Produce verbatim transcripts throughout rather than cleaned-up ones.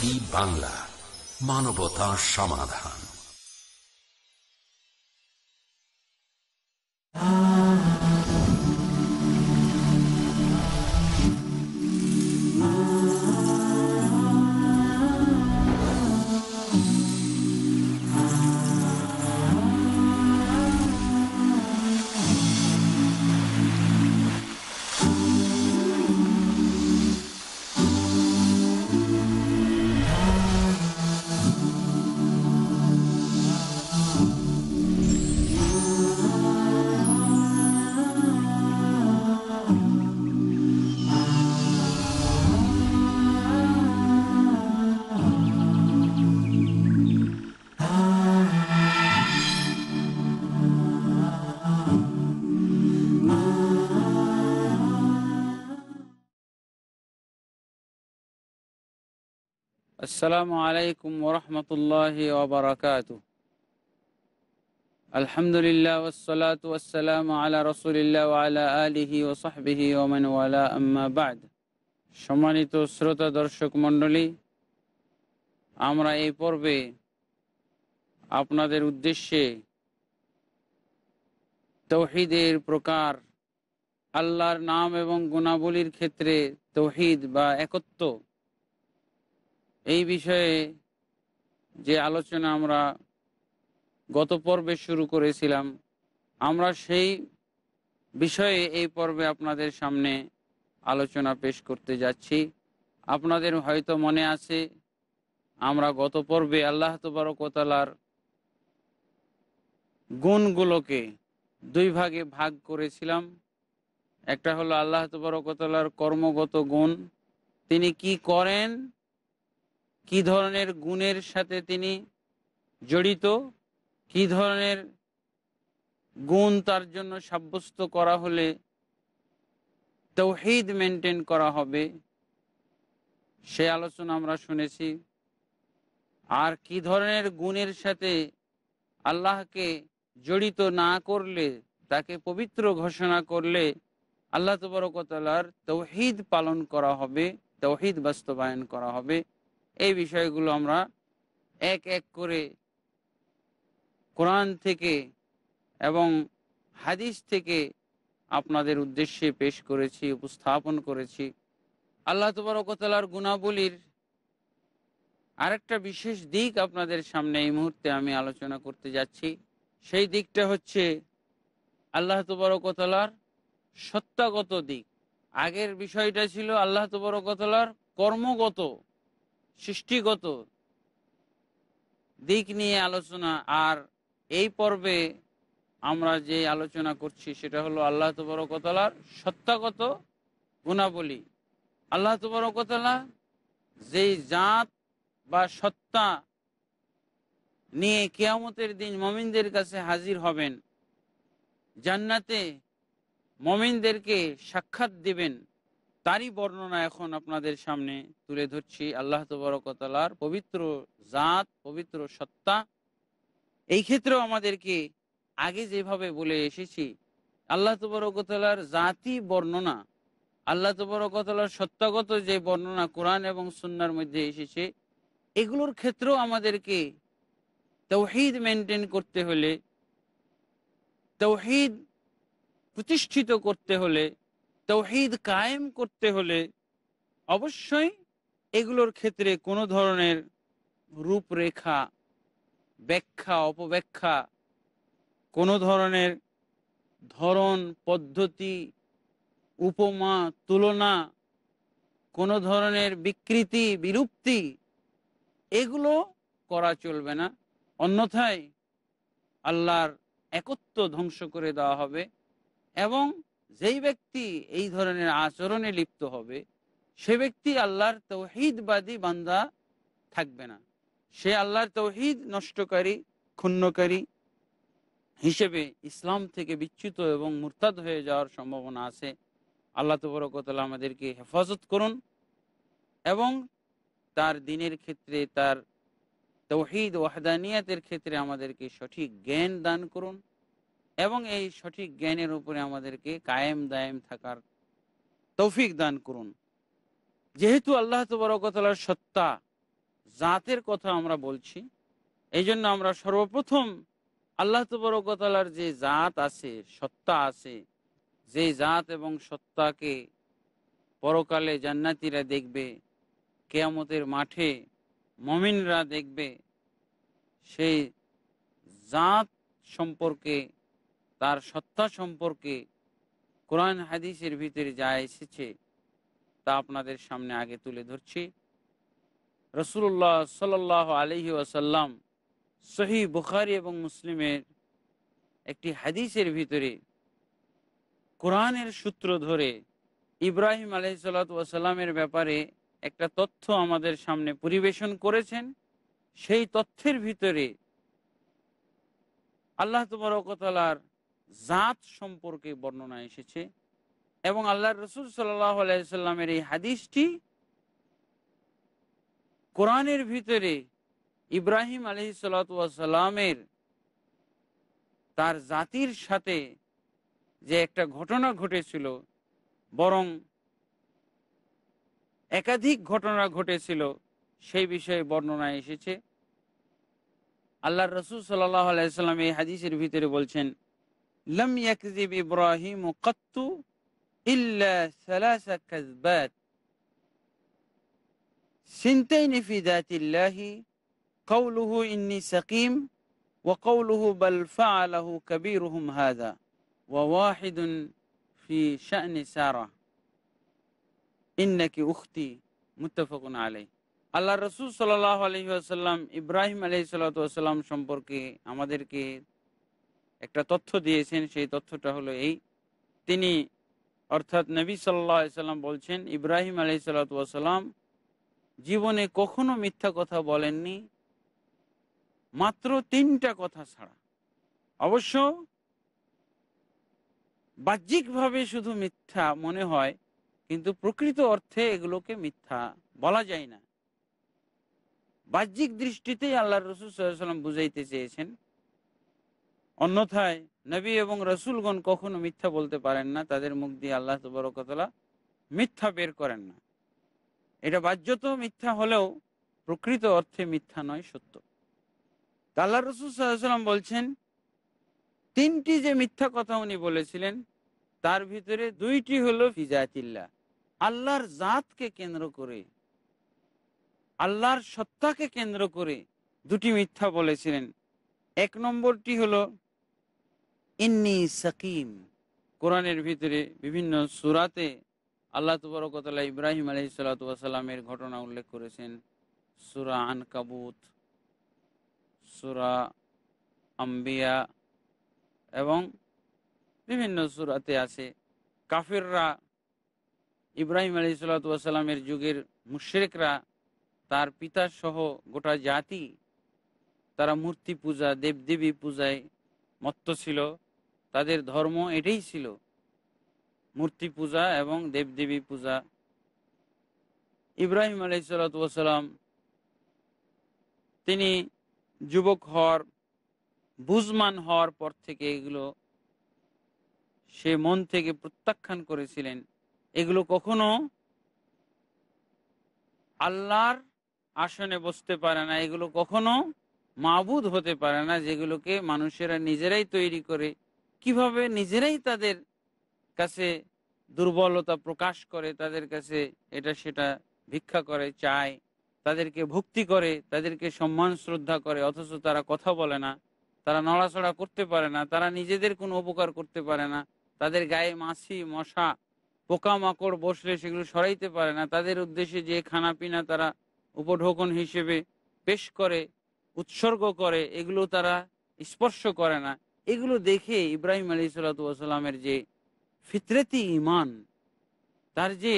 TV Bangla, মানবতা সমাধান। আসসালামু আলাইকুম ওয়া রাহমাতুল্লাহি ওয়া বারাকাতুহু। আলহামদুলিল্লাহ ওয়াসসালাতু ওয়াসসালামু আলা রাসূলিল্লাহ ওয়া আলা আলিহি ওয়া সাহবিহি ওয়া মান ওয়ালা, আম্মা বা'দ। সম্মানিত শ্রোতা দর্শক মণ্ডলী, আমরা এই পর্বে আপনাদের উদ্দেশ্যে তাওহীদের প্রকার, আল্লাহর নাম এবং গুণাবলীর ক্ষেত্রে তাওহীদ বা একত্ব, এই বিষয়ে যে আলোচনা আমরা গত পর্বে শুরু করেছিলাম, আমরা সেই বিষয়ে এই পর্বে আপনাদের সামনে আলোচনা পেশ করতে যাচ্ছি। আপনাদের হয়তো মনে আছে, আমরা গত পর্বে আল্লাহ তাবারক ওয়া তাআলার গুণগুলোকে দুই ভাগে ভাগ করেছিলাম। একটা হলো আল্লাহ তাবারক ওয়া তাআলার কর্মগত গুণ, তিনি কি করেন, কি ধরনের গুণের সাথে তিনি জড়িত, কি ধরনের গুণ তার জন্য সাব্যস্ত করা হলে তাওহীদ মেনটেন করা হবে, সে আলোচনা আমরা শুনেছি। আর কি ধরনের গুণের সাথে আল্লাহকে জড়িত না করলে, তাকে পবিত্র ঘোষণা করলে আল্লাহ তাবারক ওয়া তাআলার তাওহীদ পালন করা হবে, তাওহীদ বাস্তবায়ন করা হবে, এই বিষয়গুলো আমরা এক এক করে কোরআন থেকে এবং হাদিস থেকে আপনাদের উদ্দেশ্যে পেশ করেছি, উপস্থাপন করেছি। আল্লাহ তাবারক ওয়া তাআলার গুণাবলীর আরেকটা বিশেষ দিক আপনাদের সামনে এই মুহূর্তে আমি আলোচনা করতে যাচ্ছি। সেই দিকটা হচ্ছে আল্লাহ তাবারক ওয়া তাআলার সত্তাগত দিক। আগের বিষয়টা ছিল আল্লাহ তাবারক ওয়া তাআলার কর্মগত, সৃষ্টিগত দিক নিয়ে আলোচনা। আর এই পর্বে আমরা যে আলোচনা করছি সেটা হলো আল্লাহ তাবারক ওয়া তাআলার সত্তাগত গুণাবলী। আল্লাহ তাবারক ওয়া তাআলা যেই জাত বা সত্তা নিয়ে কিয়ামতের দিন মুমিনদের কাছে হাজির হবেন, জান্নাতে মুমিনদেরকে সাক্ষাৎ দিবেন, তারই বর্ণনা এখন আপনাদের সামনে তুলে ধরছি। আল্লাহ তাবারক ওয়া তাআলার পবিত্র জাত, পবিত্র সত্তা, এই ক্ষেত্রেও আমাদেরকে আগে যেভাবে বলে এসেছি, আল্লাহ তাবারক ওয়া তাআলার জাতি বর্ণনা, আল্লাহ তাবারক ওয়া তাআলার সত্তাগত যে বর্ণনা কোরআন এবং সুন্নাহর মধ্যে এসেছে, এগুলোর ক্ষেত্রেও আমাদেরকে তাওহীদ মেনটেন করতে হলে, তাওহীদ প্রতিষ্ঠিত করতে হলে, তাওহীদ কায়েম করতে হলে অবশ্যই এগুলোর ক্ষেত্রে কোনো ধরনের রূপরেখা, ব্যাখ্যা, অপব্যাখ্যা, কোনো ধরনের ধরন, পদ্ধতি, উপমা, তুলনা, কোনো ধরনের বিকৃতি, বিরূপতি, এগুলো করা চলবে না। অন্যথায় আল্লাহর একত্ব ধ্বংস করে দেওয়া হবে। এবং যেই ব্যক্তি এই ধরনের আচরণে লিপ্ত হবে, সে ব্যক্তি আল্লাহর তাওহীদবাদী বান্দা থাকবে না, সে আল্লাহর তাওহীদ নষ্টকারী, ক্ষুণ্ণকারী হিসেবে ইসলাম থেকে বিচ্যুত এবং মুরতাদ হয়ে যাওয়ার সম্ভাবনা আছে। আল্লাহ তাবারক ওয়া তাআলা আমাদেরকে হেফাজত করুন এবং তার দ্বীনের ক্ষেত্রে, তার তাওহীদ ওয়াহদানিয়াতের ক্ষেত্রে আমাদেরকে সঠিক জ্ঞান দান করুন এবং এই সঠিক জ্ঞানের উপরে আমাদেরকে কায়েম দায়েম থাকার তৌফিক দান করুন। যেহেতু আল্লাহ তাবারক ওয়া তাআলার সত্তা, জাতের কথা আমরা বলছি। এই জন্য আমরা সর্বপ্রথম আল্লাহ তাবারক ওয়া তাআলার যে জাত আছে, সত্তা আছে, যে জাত এবং সত্তাকে পরকালে জান্নাতীরা দেখবে, কিয়ামতের মাঠে মুমিনরা দেখবে, সেই জাত সম্পর্কে, তার সত্তা সম্পর্কে কোরআন হাদিসের ভিতরে যা এসেছে তা আপনাদের সামনে আগে তুলে ধরছি। রাসূলুল্লাহ সাল্লাল্লাহু আলাইহি ওয়াসাল্লাম সহিহ বুখারী এবং মুসলিমের একটি হাদিসের ভিতরে কোরআনের সূত্র ধরে ইব্রাহিম আলাইহিসসালাতু ওয়াসাল্লামের ব্যাপারে একটা তথ্য আমাদের সামনে পরিবেশন করেছেন। সেই তথ্যের ভিতরে আল্লাহ তাবারক ওয়া তাআলার জাত সম্পর্কে বর্ণনা এসেছে এবং আল্লাহর রাসূল সাল্লাল্লাহু আলাইহি ওয়াসাল্লামের এই হাদিসটি কোরআনের ভিতরে ইব্রাহিম আলাইহিসসালাতু ওয়াসাল্লামের তার জাতির সাথে যে একটা ঘটনা ঘটেছিল, বরং একাধিক ঘটনা ঘটেছিল, সেই বিষয়ে বর্ণনা এসেছে। আল্লাহর রাসূল সাল্লাল্লাহু আলাইহি ওয়াসাল্লাম এই হাদিসের ভিতরে বলছেন, লাম ইয়াকযিব ইব্রাহিম কত্তু ইল্লা সালাসা কাযবাত সিনতাইনি ফি যাতিল্লাহি কওলুহু ইন্নী সাকিম ওয়া কওলুহু বাল ফাআলাহু কাবীরুহুম হাযা ওয়া ওয়াহিদুন ফি শা'নি সারা ইন্নাকি উখতি মুত্তাফাকুন আলাইহি। আল্লাহ রাসূল সাল্লাল্লাহু আলাইহি ওয়াসাল্লাম ইব্রাহিম আলাইহিসসালাতু ওয়াসাল্লাম সম্পর্কে আমাদেরকে একটা তথ্য দিয়েছেন। সেই তথ্যটা হলো এই, তিনি অর্থাৎ নবী সাল্লাল্লাহু আলাইহি ওয়াসাল্লাম বলছেন, ইব্রাহিম আলাইহিসসালাতু ওয়াসাল্লাম জীবনে কখনো মিথ্যা কথা বলেননি, মাত্র তিনটা কথা ছাড়া। অবশ্য বাহ্যিকভাবে শুধু মিথ্যা মনে হয়, কিন্তু প্রকৃত অর্থে এগুলোকে মিথ্যা বলা যায় না। বাহ্যিক দৃষ্টিতেই আল্লাহ রাসূল সাল্লাল্লাহু আলাইহি ওয়াসাল্লাম বুঝাইতে চেয়েছেন, অন্যথায় নবী এবং রাসূলগণ কখনো মিথ্যা বলতে পারেন না, তাদের মুখ দিয়ে আল্লাহ তাবারক ওয়া তাআলা মিথ্যা বের করেন না। এটা বাহ্যত মিথ্যা হলেও প্রকৃত অর্থে মিথ্যা নয়, সত্য। তা আল্লাহ রাসূল সাল্লাল্লাহু আলাইহি ওয়াসাল্লাম বলছেন, তিনটি যে মিথ্যা কথা উনি বলেছিলেন তার ভিতরে দুইটি হলো ফি যাতিল্লাহ, আল্লাহর জাতকে কেন্দ্র করে, আল্লাহর সত্তাকে কেন্দ্র করে দুটি মিথ্যা বলেছিলেন। এক নম্বরটি হলো ইন্নী সাকিম। কোরআনের ভিতরে বিভিন্ন সূরাতে আল্লাহ তাবারক ওয়া তাআলা ইব্রাহিম আলাইহিসসালাতু ওয়াসাল্লামের ঘটনা উল্লেখ করেছেন। সূরা আনকাবুত, সূরা আম্বিয়া এবং বিভিন্ন সূরাতে আছে। কাফিররা, ইব্রাহিম আলাইহিসসালাতু ওয়াসাল্লামের যুগের মুশরিকরা, তার পিতা সহ গোটা জাতি তারা মূর্তি পূজা, দেবদেবী পূজায় মত্ত ছিল। তাদের ধর্ম এটাই ছিল, মূর্তি পূজা এবং দেবদেবী পূজা। ইব্রাহিম আলাইহিসসালাতু ওয়াসাল্লাম তিনি যুবক হওয়ার, বুঝমান হওয়ার পর থেকে এগুলো সে মন থেকে প্রত্যাখ্যান করেছিলেন। এগুলো কখনো আল্লাহর আসনে বসতে পারে না, এগুলো কখনো মাবুদ হতে পারে না, যেগুলোকে মানুষেরা নিজেরাই তৈরি করে, কিভাবে নিজেরাই তাদের কাছে দুর্বলতা প্রকাশ করে, তাদের কাছে এটা সেটা ভিক্ষা করে, চায়, তাদেরকে ভক্তি করে, তাদেরকে সম্মান শ্রদ্ধা করে, অথচ তারা কথা বলে না, তারা নড়াচড়া করতে পারে না, তারা নিজেদের কোনো উপকার করতে পারে না, তাদের গায়ে মাছি, মশা, পোকামাকড় বসলে সেগুলো সরাইতে পারে না, তাদের উদ্দেশ্যে যে খানা পিনা তারা উপঢৌকন হিসেবে পেশ করে, উৎসর্গ করে, এগুলো তারা স্পর্শ করে না। এগুলো দেখে ইব্রাহিম আলাইহিসসালাতু ওয়াসাল্লামের যে ফিতরতি ঈমান, তার যে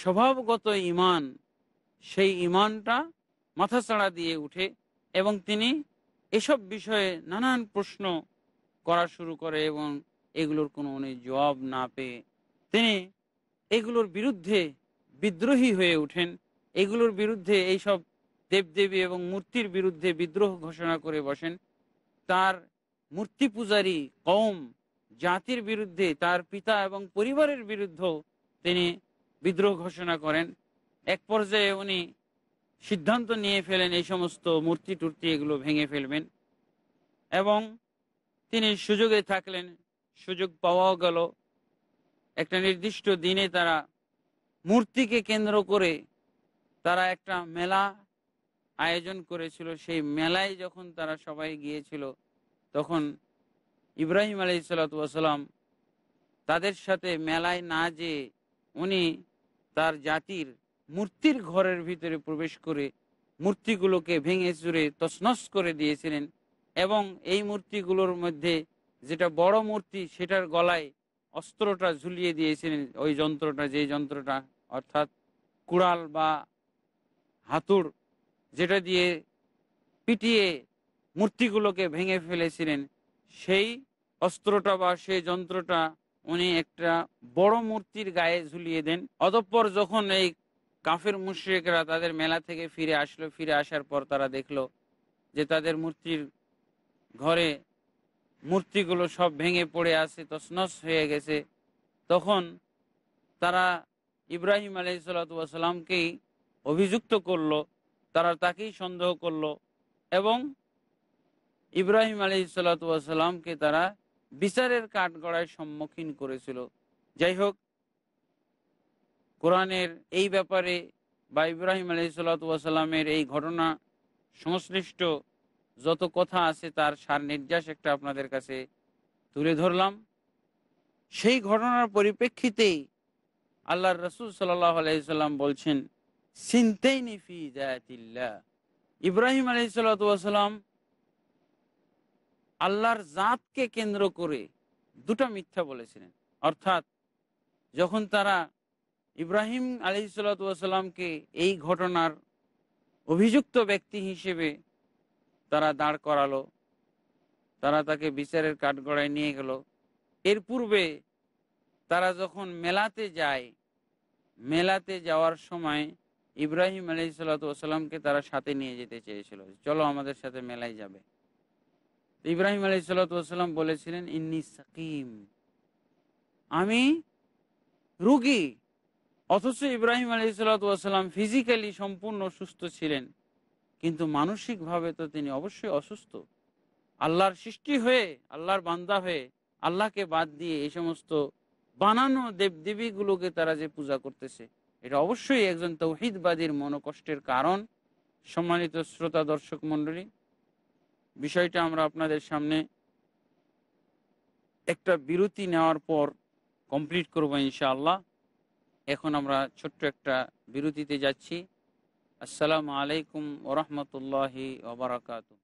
স্বভাবগত ঈমান, সেই ঈমানটা মাথাচাড়া দিয়ে উঠে এবং তিনি এসব বিষয়ে নানান প্রশ্ন করা শুরু করে এবং এগুলোর কোনো উনি জবাব না পেয়ে তিনি এগুলোর বিরুদ্ধে বিদ্রোহী হয়ে ওঠেন। এগুলোর বিরুদ্ধে, এইসব দেবদেবী এবং মূর্তির বিরুদ্ধে বিদ্রোহ ঘোষণা করে বসেন। তার মূর্তি পূজারী কওম, জাতির বিরুদ্ধে, তার পিতা এবং পরিবারের বিরুদ্ধেও তিনি বিদ্রোহ ঘোষণা করেন। এক পর্যায়ে উনি সিদ্ধান্ত নিয়ে ফেলেন এই সমস্ত মূর্তি টুর্তি এগুলো ভেঙে ফেলবেন। এবং তিনি সুযোগে থাকলেন, সুযোগ পাওয়াও গেল। একটা নির্দিষ্ট দিনে তারা মূর্তিকে কেন্দ্র করে তারা একটা মেলা আয়োজন করেছিল। সেই মেলায় যখন তারা সবাই গিয়েছিল তখন ইব্রাহিম আলাইহিসসালাতু ওয়াসালাম তাদের সাথে মেলায় না যেয়ে উনি তার জাতির মূর্তির ঘরের ভিতরে প্রবেশ করে মূর্তিগুলোকে ভেঙে চুরে তছনছ করে দিয়েছিলেন। এবং এই মূর্তিগুলোর মধ্যে যেটা বড় মূর্তি সেটার গলায় অস্ত্রটা ঝুলিয়ে দিয়েছিলেন, ওই যন্ত্রটা, যেই যন্ত্রটা অর্থাৎ কুড়াল বা হাতুড়, যেটা দিয়ে পিটিয়ে মূর্তিগুলোকে ভেঙে ফেলেছিলেন। সেই অস্ত্রটা বা সেই যন্ত্রটা উনি একটা বড় মূর্তির গায়ে ঝুলিয়ে দেন। অতঃপর যখন এই কাফের মুশরিকরা তাদের মেলা থেকে ফিরে আসলো, ফিরে আসার পর তারা দেখলো যে তাদের মূর্তির ঘরে মূর্তিগুলো সব ভেঙে পড়ে আছে, তছনছ হয়ে গেছে। তখন তারা ইব্রাহিম আলাইহিসসালাতু ওয়াসালামকেই অভিযুক্ত করলো, তারা তাকেই সন্দেহ করলো এবং ইব্রাহিম আলাইহিসসালাতু ওয়াসালামকে তারা বিচারের কাঠগড়ায় সম্মুখীন করেছিল। যাই হোক, কোরআনের এই ব্যাপারে বা ইব্রাহিম আলাইহিসসালাতু ওয়াসালামের এই ঘটনা সংশ্লিষ্ট যত কথা আছে তার সার নির্যাস একটা আপনাদের কাছে তুলে ধরলাম। সেই ঘটনার পরিপ্রেক্ষিতেই আল্লাহর রাসূল সাল্লাল্লাহু আলাইহি সাল্লাম বলছেন, সিনতাইনি ফি যাতিল্লাহ, ইব্রাহিম আলাইহিসসালাতু ওয়াসালাম আল্লাহর জাতকে কেন্দ্র করে দুটা মিথ্যা বলেছিলেন। অর্থাৎ যখন তারা ইব্রাহিম আলাইহিসসালাতু ওয়াসালামকে এই ঘটনার অভিযুক্ত ব্যক্তি হিসেবে তারা দাঁড় করালো, তারা তাকে বিচারের কাঠগড়ায় নিয়ে গেল। এর পূর্বে তারা যখন মেলাতে যায়, মেলাতে যাওয়ার সময় ইব্রাহিম আলাইহিসসালাতু ওয়াসালামকে তারা সাথে নিয়ে যেতে চেয়েছিল, চলো আমাদের সাথে মেলায় যাবে। ইব্রাহিম আলাইহিসসালাতু ওয়াসালাম বলেছিলেন, ইন্নী সাকিম, আমি রোগী। অথচ ইব্রাহিম আলাইহিসসালাতু ওয়াসালাম ফিজিক্যালি সম্পূর্ণ সুস্থ ছিলেন, কিন্তু মানসিকভাবে তো তিনি অবশ্যই অসুস্থ। আল্লাহর সৃষ্টি হয়ে, আল্লাহর বান্দা হয়ে, আল্লাহকে বাদ দিয়ে এই সমস্ত বানানো দেবদেবীগুলোকে তারা যে পূজা করতেছে, এটা অবশ্যই একজন তাওহীদবাদীর মনোকষ্টের কারণ। সম্মানিত শ্রোতা দর্শক মণ্ডলী, বিষয়টা আমরা আপনাদের সামনে একটা বিরতি নেওয়ার পর কমপ্লিট করব ইনশাআল্লাহ। এখন আমরা ছোট্ট একটা বিরতিতে যাচ্ছি। আসসালামু আলাইকুম ওয়া রাহমাতুল্লাহি ওয়া বারাকাতুহু।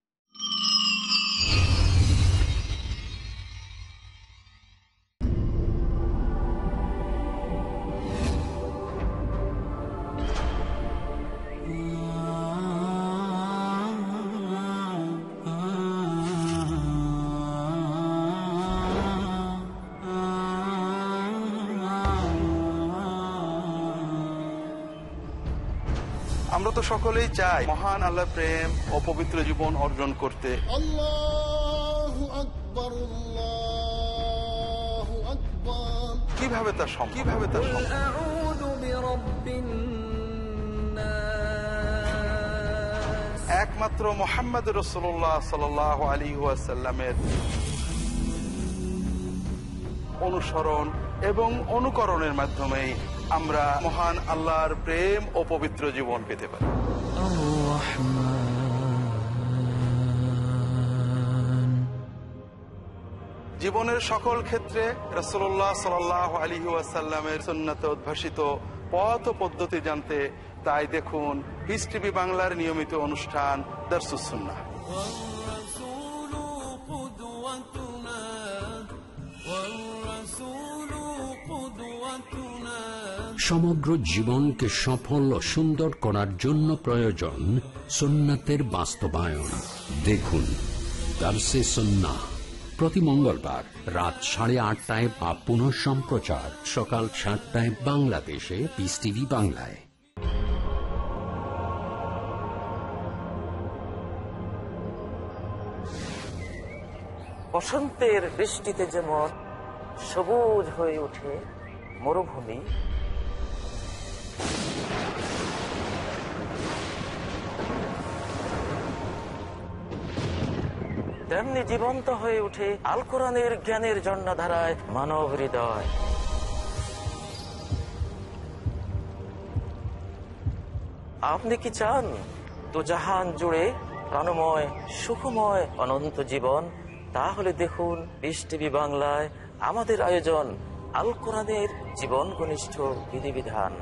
আমরা তো সকলেই চাই মহান আল্লাহর প্রেম ও পবিত্র জীবন অর্জন করতে। আল্লাহু আকবার, আল্লাহু আকবার। কিভাবে তা সম্ভব? কিভাবে তা সম্ভব? আউযু বিরাব্বিন নাস, একমাত্র মুহাম্মদ রাসূলুল্লাহ সাল্লাল্লাহু আলাইহি ওয়াসাল্লামের অনুসরণ এবং অনুকরণের মাধ্যমে আমরা মহান আল্লাহর প্রেম ও পবিত্র জীবন পেতে পারি। জীবনের সকল ক্ষেত্রে রাসূলুল্লাহ সাল্লাল্লাহু আলাইহি ওয়াসাল্লামের সুন্নতে উদ্ভাসিত পথ ও পদ্ধতি জানতে তাই দেখুন পিস টিভি বাংলার নিয়মিত অনুষ্ঠান দারসুস সুন্নাহ। সমগ্র জীবনকে সফল ও সুন্দর করার জন্য প্রয়োজন সুন্নাতের বাস্তবায়ন। দেখুন দারসে সুন্নাহ প্রতি মঙ্গলবার রাত সাড়ে আটটায় বা পুনঃ সম্প্রচার সকাল সাতটায় বাংলাদেশে পিস টিভি বাংলায়। বসন্তের বৃষ্টিতে যেমন সবুজ হয়ে ওঠে মরুভূমি, তেমনি জীবন্ত হয়ে ওঠে আল কোরআনের জ্ঞানের ঝর্ণাধারায় মানব হৃদয়। আপনি কি চান তো জাহান জুড়ে প্রাণময় সুখময় অনন্ত জীবন? তাহলে দেখুন পিস টিভি বাংলায় আমাদের আয়োজন আল কোরআনের জীবন ঘনিষ্ঠ বিধিবিধান।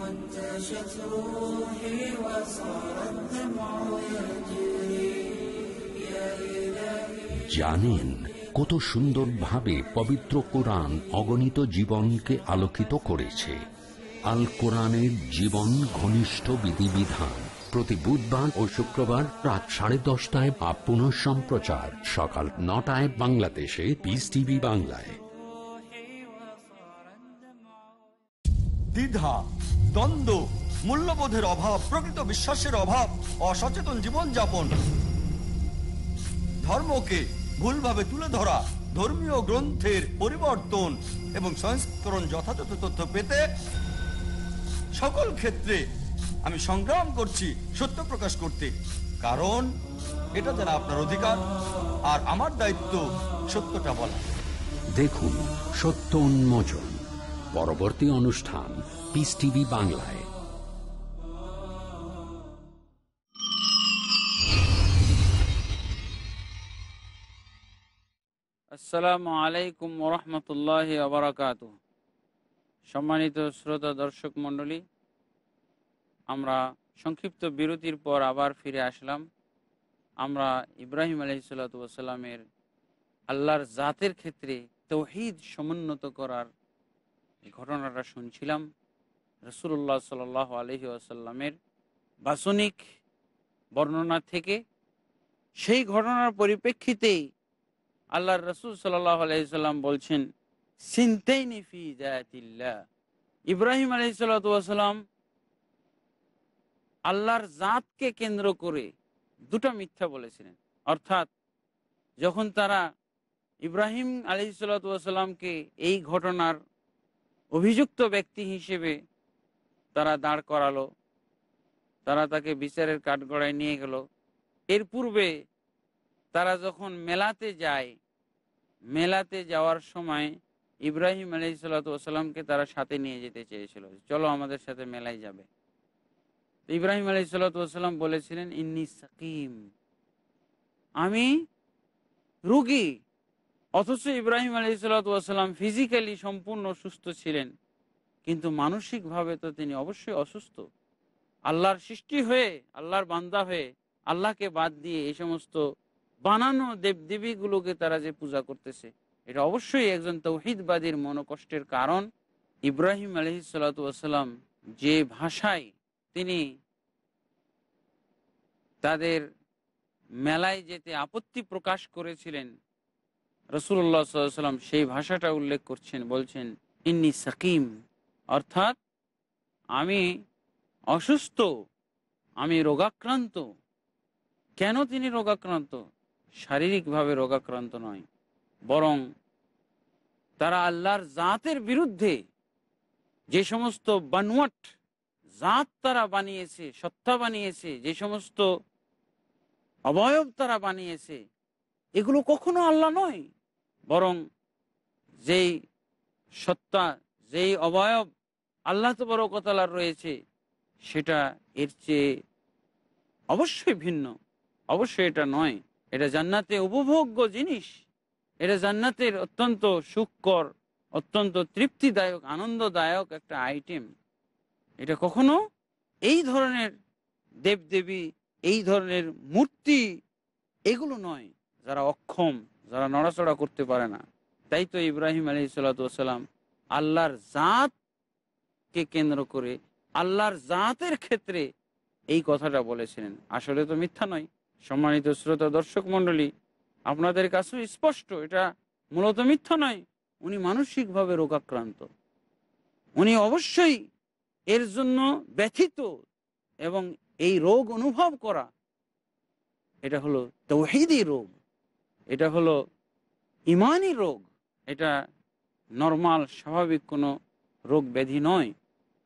وانتشت روحي وصار الدمع يجري يا إلهي। জানেন কত সুন্দরভাবে পবিত্র কোরআন অগণিত জীবনকে আলোকিত করেছে। আল কোরআনের জীবন ঘনিষ্ঠ বিধিবিধান প্রতি বুধবার ও শুক্রবার রাত সাড়ে দশটায় বা পুনঃ সম্প্রচার সকাল নটায় বাংলাদেশে পিস টিভি বাংলায়। দ্বিধা, দ্বন্দ্ব, মূল্যবোধের অভাব, প্রকৃত বিশ্বাসের অভাব, অসচেতন জীবনযাপন, ধর্মকে ভুলভাবে তুলে ধরা, ধর্মীয় গ্রন্থের পরিবর্তন এবং সংস্করণ যথাযথ তথ্য পেতে সকল ক্ষেত্রে আমি সংগ্রাম করছি সত্য প্রকাশ করতে, কারণ এটা যেন আপনার অধিকার আর আমার দায়িত্ব সত্যটা বলা। দেখুন সত্য উন্মোচন, পরবর্তী অনুষ্ঠান পিস টিভি বাংলায়। আসসালামু আলাইকুম ওয়া রাহমাতুল্লাহি ওয়া বারাকাতুহু। সম্মানিত শ্রোতা দর্শক মণ্ডলী, আমরা সংক্ষিপ্ত বিরতির পর আবার ফিরে আসলাম। আমরা ইব্রাহিম আলাইহিসসালাতু ওয়া সালামের আল্লাহর জাতের ক্ষেত্রে তাওহীদ সমুন্নত করার ঘটনাটা শুনছিলাম। রাসূলুল্লাহ সাল্লাল্লাহু আলাইহি ওয়াসাল্লামের বাসনিক বর্ণনা থেকে সেই ঘটনার পরিপ্রেক্ষিতে আল্লাহর রাসূল সাল্লাল্লাহু আলাইহি ওয়াসাল্লাম বলছেন সিনতাইনি ফি যাতিল্লাহ। ইব্রাহিম আলাইহিসসালাতু ওয়া সালাম আল্লাহর জাতকে কেন্দ্র করে দুটো মিথ্যা বলেছিলেন, অর্থাৎ যখন তারা ইব্রাহিম আলাইহিসসালাতু ওয়া সালামকে এই ঘটনার অভিযুক্ত ব্যক্তি হিসেবে তারা দাঁড় করালো, তারা তাকে বিচারের কাঠগড়ায় নিয়ে গেল। এর পূর্বে তারা যখন মেলাতে যায়, মেলাতে যাওয়ার সময় ইব্রাহিম আলাইহিসসালাতু ওয়া সালামকে তারা সাথে নিয়ে যেতে চেয়েছিল, চলো আমাদের সাথে মেলায় যাবে। ইব্রাহিম আলাইহিসসালাতু ওয়া সালাম বলেছিলেন ইন্নী সাকিম, আমি রোগী। অথচ ইব্রাহিম আলাইহিসসালাতু ওয়া সালাম ফিজিক্যালি সম্পূর্ণ সুস্থ ছিলেন, কিন্তু মানসিকভাবে তো তিনি অবশ্যই অসুস্থ। আল্লাহর সৃষ্টি হয়ে, আল্লাহর বান্দা হয়ে আল্লাহকে বাদ দিয়ে এই সমস্ত বানানো দেবদেবীগুলোকে তারা যে পূজা করতেছে, এটা অবশ্যই একজন তাওহীদবাদীর মনোকষ্টের কারণ। ইব্রাহিম আলাইহিসসালাতু ওয়া সালাম যে ভাষায় তিনি তাদের মেলায় যেতে আপত্তি প্রকাশ করেছিলেন, রাসূলুল্লাহ সাল্লাল্লাহু আলাইহি ওয়াসাল্লাম সেই ভাষাটা উল্লেখ করছেন, বলছেন ইন্নী সাকিম, অর্থাৎ আমি অসুস্থ, আমি রোগাক্রান্ত। কেন তিনি রোগাক্রান্ত? শারীরিকভাবে রোগাক্রান্ত নয়, বরং তারা আল্লাহর জাতের বিরুদ্ধে যে সমস্ত বানোয়াট জাত তারা বানিয়েছে, সত্তা বানিয়েছে, যে সমস্ত অবয়ব তারা বানিয়েছে, এগুলো কখনো আল্লাহ নয়, বরং যেই সত্তা, যেই অবয়ব আল্লাহ তাবারক ওয়া তাআলার রয়েছে, সেটা এর চেয়ে অবশ্যই ভিন্ন, অবশ্যই এটা নয়। এটা জান্নাতে উপভোগ্য জিনিস, এটা জান্নাতের অত্যন্ত সুখকর, অত্যন্ত তৃপ্তিদায়ক, আনন্দদায়ক একটা আইটেম। এটা কখনো এই ধরনের দেবদেবী, এই ধরনের মূর্তি, এগুলো নয়, যারা অক্ষম, যারা নড়াচড়া করতে পারে না। তাই তো ইব্রাহিম আলাইহিসসালাতু ওয়া সালাম আল্লাহর জাতকে কেন্দ্র করে আল্লাহর জাতের ক্ষেত্রে এই কথাটা বলেছিলেন, আসলে তো মিথ্যা নয়। সম্মানিত শ্রোতা দর্শক মণ্ডলী, আপনাদের কাছেও স্পষ্ট এটা মূলত মিথ্যা নয়। উনি মানসিকভাবে রোগাক্রান্ত, উনি অবশ্যই এর জন্য ব্যথিত, এবং এই রোগ অনুভব করা এটা হলো তাওহীদি রোগ, এটা হলো ইমানি রোগ, এটা নর্মাল স্বাভাবিক কোনো রোগ ব্যাধি নয়।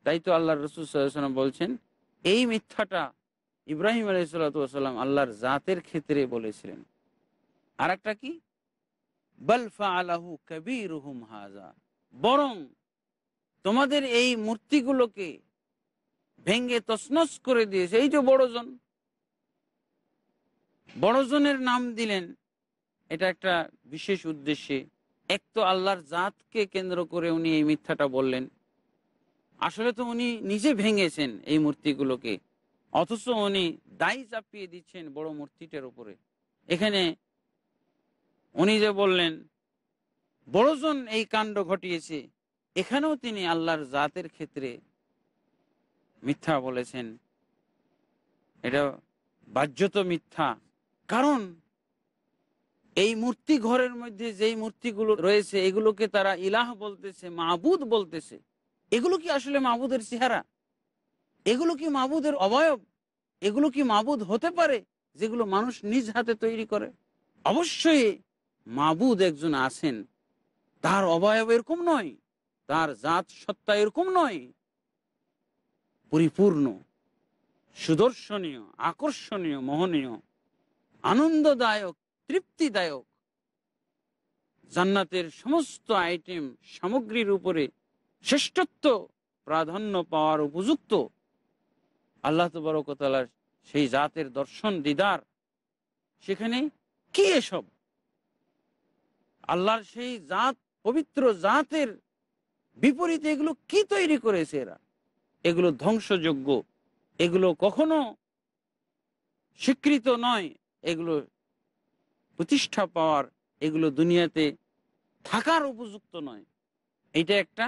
তাই তো আল্লাহর রাসূল সাল্লাল্লাহু আলাইহি ওয়াসাল্লাম বলছেন এই মিথ্যাটা ইব্রাহিম আলাইহিসসালাতু ওয়াসাল্লাম আল্লাহর জাতের ক্ষেত্রে বলেছিলেন। আর একটা কি, বল ফাআলাহু কাবীরুহুম হাযা, বরং তোমাদের এই মূর্তিগুলোকে ভেঙ্গে তছনছ করে দিয়েছে এই যে বড়জন। বড়জনের নাম দিলেন এটা একটা বিশেষ উদ্দেশ্যে। এক তো আল্লাহর জাতকে কেন্দ্র করে উনি এই মিথ্যাটা বললেন, আসলে তো উনি নিজে ভেঙেছেন এই মূর্তিগুলোকে, অথচ উনি দায় চাপিয়ে দিচ্ছেন বড় মূর্তিটার উপরে। এখানে উনি যে বললেন বড়জন এই কাণ্ড ঘটিয়েছে, এখানেও তিনি আল্লাহর জাতের ক্ষেত্রে মিথ্যা বলেছেন। এটা বাহ্যত মিথ্যা, কারণ এই মূর্তি ঘরের মধ্যে যেই মূর্তিগুলো রয়েছে এগুলোকে তারা ইলাহ বলতেছে, মাবুদ বলতেছে। এগুলো কি আসলে মাবুদের চেহারা? এগুলো কি মাবুদের অবয়ব? এগুলো কি মাবুদ হতে পারে যেগুলো মানুষ নিজ হাতে তৈরি করে? অবশ্যই মাবুদ একজন আছেন, তার অবয়ব এরকম নয়, তার জাত সত্তা এরকম নয়, পরিপূর্ণ, সুদর্শনীয়, আকর্ষণীয়, মোহনীয়, আনন্দদায়ক, তৃপ্তিদায়ক, জান্নাতের সমস্ত আইটেম সামগ্রীর উপরে শ্রেষ্ঠত্ব প্রাধান্য পাওয়ার উপযুক্ত আল্লাহ তাবারক ওয়া তাআলার সেই জাতের দর্শন দিদার। সেখানে কি এসব? আল্লাহর সেই জাত, পবিত্র জাতের বিপরীতে এগুলো কি তৈরি করেছে এরা? এগুলো ধ্বংসযোগ্য, এগুলো কখনো স্বীকৃত নয়, এগুলো প্রতিষ্ঠা পাওয়ার, এগুলো দুনিয়াতে থাকার উপযুক্ত নয়। এটা একটা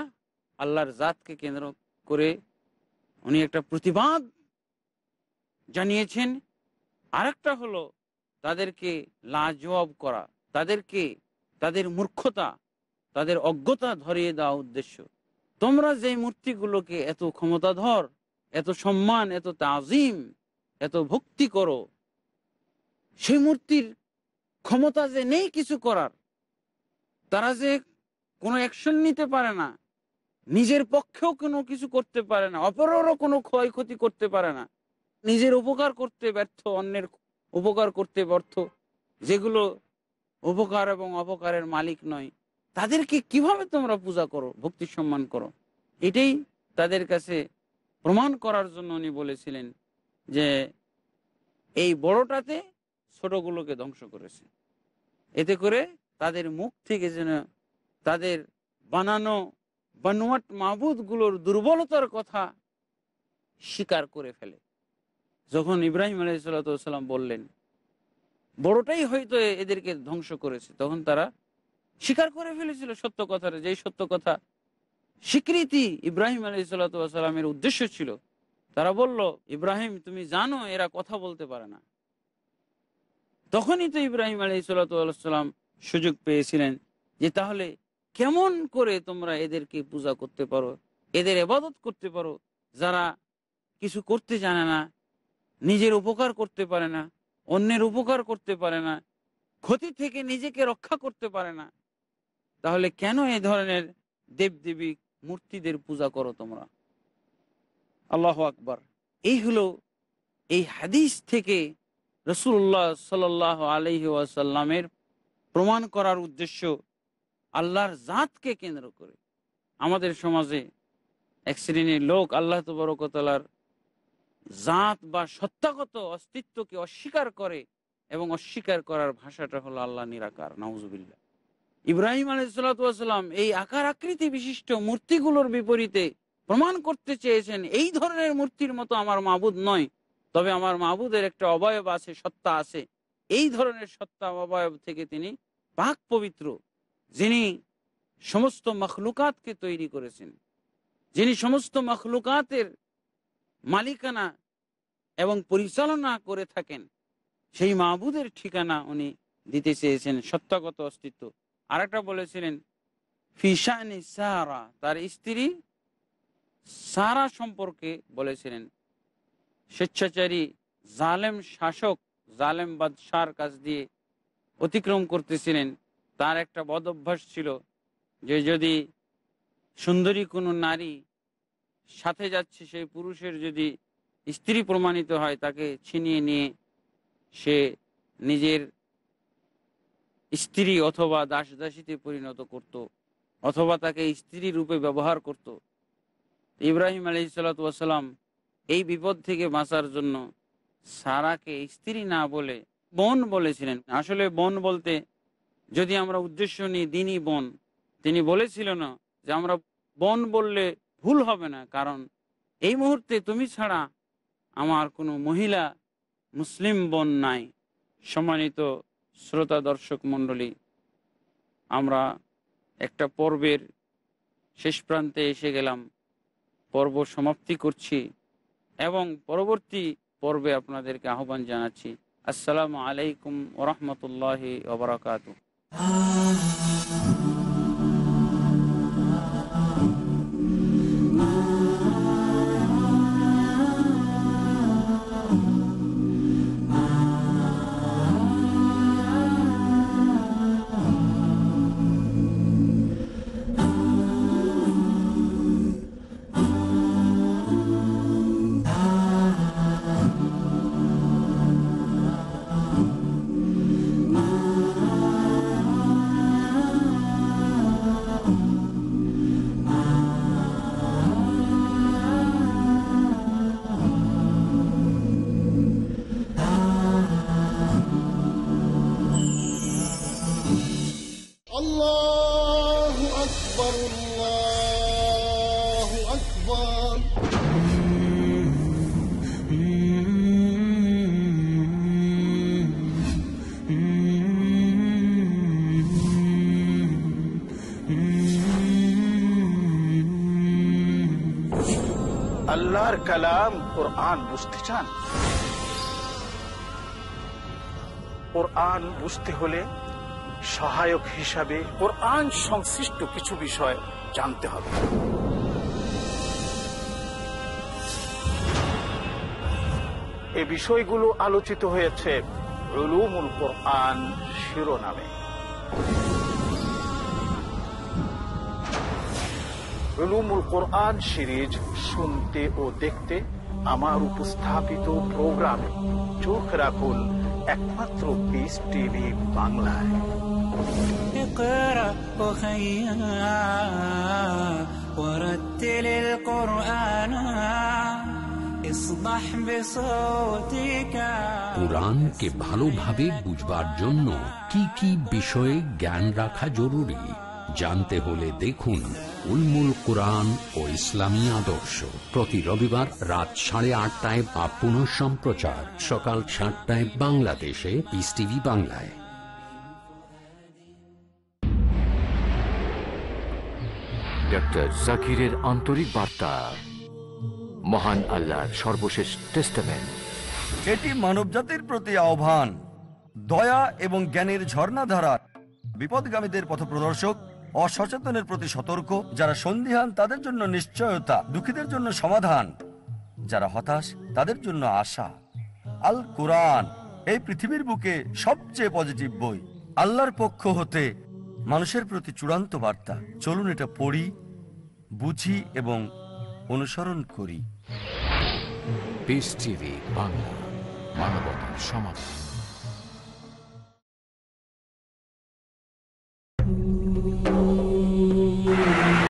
আল্লাহর জাতকে কেন্দ্র করে উনি একটা প্রতিবাদ জানিয়েছেন। আর একটা হলো তাদেরকে লাজবাব করা, তাদেরকে তাদের মূর্খতা, তাদের অজ্ঞতা ধরিয়ে দেওয়া উদ্দেশ্য। তোমরা যে মূর্তিগুলোকে এত ক্ষমতাধর, এত সম্মান, এত তাজিম, এত ভক্তি করো, সেই মূর্তির ক্ষমতা যে নেই কিছু করার, তারা যে কোনো অ্যাকশন নিতে পারে না, নিজের পক্ষেও কোনো কিছু করতে পারে না, অপরেরও কোনো ক্ষয়ক্ষতি করতে পারে না, নিজের উপকার করতে ব্যর্থ, অন্যের উপকার করতে ব্যর্থ, যেগুলো উপকার এবং অপকারের মালিক নয়, তাদেরকে কিভাবে তোমরা পূজা করো, ভক্তি সম্মান করো? এটাই তাদের কাছে প্রমাণ করার জন্য উনি বলেছিলেন যে এই বড়টাতে ছোটগুলোকে ধ্বংস করেছে, এতে করে তাদের মুখ থেকে যেন তাদের বানানো বানোয়াট মাবুদগুলোর দুর্বলতার কথা স্বীকার করে ফেলে। যখন ইব্রাহিম আলাইহিসসালাতু ওয়াসসালাম বললেন বড়টাই হয়তো এদেরকে ধ্বংস করেছে, তখন তারা স্বীকার করে ফেলেছিল সত্য কথাটা, যেই সত্য কথা স্বীকৃতি ইব্রাহিম আলাইহিসসালাতু ওয়াসসালামের উদ্দেশ্য ছিল। তারা বলল, ইব্রাহিম তুমি জানো এরা কথা বলতে পারে না। তখনই তো ইব্রাহিম আলাইহিসসালাতু ওয়াসসালাম সুযোগ পেয়েছিলেন যে তাহলে কেমন করে তোমরা এদেরকে পূজা করতে পারো, এদের ইবাদত করতে পারো, যারা কিছু করতে জানে না, নিজের উপকার করতে পারে না, অন্যের উপকার করতে পারে না, ক্ষতি থেকে নিজেকে রক্ষা করতে পারে না, তাহলে কেন এই ধরনের দেবদেবী মূর্তিদের পূজা করো তোমরা? আল্লাহু আকবার। এই হলো এই হাদিস থেকে রাসূলুল্লাহ সাল্লাল্লাহু আলাইহি ওয়াসাল্লামের প্রমাণ করার উদ্দেশ্য আল্লাহর জাতকে কেন্দ্র করে। আমাদের সমাজে এক শ্রেণীর লোক আল্লাহ তাবারক ওয়া তাআলার জাত বা সত্তাগত অস্তিত্বকে অস্বীকার করে, এবং অস্বীকার করার ভাষাটা হলো আল্লাহ নিরাকার, নাউজুবিল্লাহ। ইব্রাহিম আলাইহিসসালাতু ওয়াসসালাম এই আকার আকৃতি বিশিষ্ট মূর্তিগুলোর বিপরীতে প্রমাণ করতে চেয়েছেন এই ধরনের মূর্তির মতো আমার মাবুদ নয়, তবে আমার মাবুদের একটা অবয়ব আছে, সত্তা আছে, এই ধরনের সত্তা অবয়ব থেকে তিনি পাক পবিত্র, যিনি সমস্ত মখলুকাতকে তৈরি করেছেন, যিনি সমস্ত মখলুকাতের মালিকানা এবং পরিচালনা করে থাকেন, সেই মাবুদের ঠিকানা উনি দিতে চেয়েছেন সত্তাগত অস্তিত্ব। আর একটা বলেছিলেন ফিশানি সারা, তার স্ত্রী সারা সম্পর্কে বলেছিলেন স্বেচ্ছাচারী জালেম শাসক, জালেম বাদশার কাছ দিয়ে অতিক্রম করতেছিলেন, তার একটা বদ অভ্যাস ছিল যে যদি সুন্দরী কোনো নারী সাথে যাচ্ছে সেই পুরুষের যদি স্ত্রী প্রমাণিত হয় তাকে ছিনিয়ে নিয়ে সে নিজের স্ত্রী অথবা দাস দাসীতে পরিণত করত অথবা তাকে স্ত্রী রূপে ব্যবহার করত। ইব্রাহিম আলাইহিসসালাতু ওয়াস সালাম এই বিপদ থেকে বাঁচার জন্য সারাকে স্ত্রী না বলে বোন বলেছিলেন। আসলে বোন বলতে যদি আমরা উদ্দেশ্য নিই দিনই বোন, তিনি বলেছিলেন না যে আমরা বোন বললে ভুল হবে না, কারণ এই মুহূর্তে তুমি ছাড়া আমার কোনো মহিলা মুসলিম বোন নাই। সম্মানিত শ্রোতা দর্শক মণ্ডলী, আমরা একটা পর্বের শেষ প্রান্তে এসে গেলাম, পর্ব সমাপ্তি করছি এবং পরবর্তী পর্বে আপনাদেরকে আহ্বান জানাচ্ছি। আসসালামু আলাইকুম ওয়া রাহমাতুল্লাহি ওয়া বারাকাতুহু। আল্লাহর কালাম কোরআন বুঝতে চান? কোরআন বুঝতে হলে সহায়ক হিসাবে কোরআন সংশ্লিষ্ট কিছু বিষয় জানতে হবে। এই বিষয়গুলো আলোচিত হয়েছে উলুমুল কোরআন শিরোনামে। উলুমুল কোরআন সিরিজ শুনতে ও দেখতে আমার উপস্থাপিত প্রোগ্রামে চোখ রাখুন একমাত্র পিস টিভি বাংলায়। কোরআনকে ভালোভাবে বুঝবার জন্য কি কি বিষয়ে জ্ঞান রাখা জরুরি জানতে হলে দেখুন উলুমুল কোরআন ও ইসলামী আদর্শ, প্রতি রবিবার রাত সাড়ে আটটায় বা পুনঃ সম্প্রচার সকাল সাতটায় বাংলাদেশে পিস টিভি বাংলায়। ডক্টর জাকিরের আন্তরিক বার্তা, মহান আল্লাহর সর্বশেষ টেস্টামেন্ট, এটি মানব জাতির প্রতি আহ্বান, দয়া এবং জ্ঞানের ঝর্ণাধারা, বিপদগামীদের পথ প্রদর্শক, অসচেতনের প্রতি সতর্ক, যারা সন্দিহান তাদের জন্য নিশ্চয়তা, দুঃখীদের জন্য সমাধান, যারা হতাশ তাদের জন্য আশা। আল কোরআন এই পৃথিবীর বুকে সবচেয়ে পজিটিভ বই, আল্লাহর পক্ষ হতে মানুষের প্রতি চূড়ান্ত বার্তা। চলুন এটা পড়ি, বুঝি এবং অনুসরণ করি। পিস টিভি বাংলা, মানবতার সমাধান।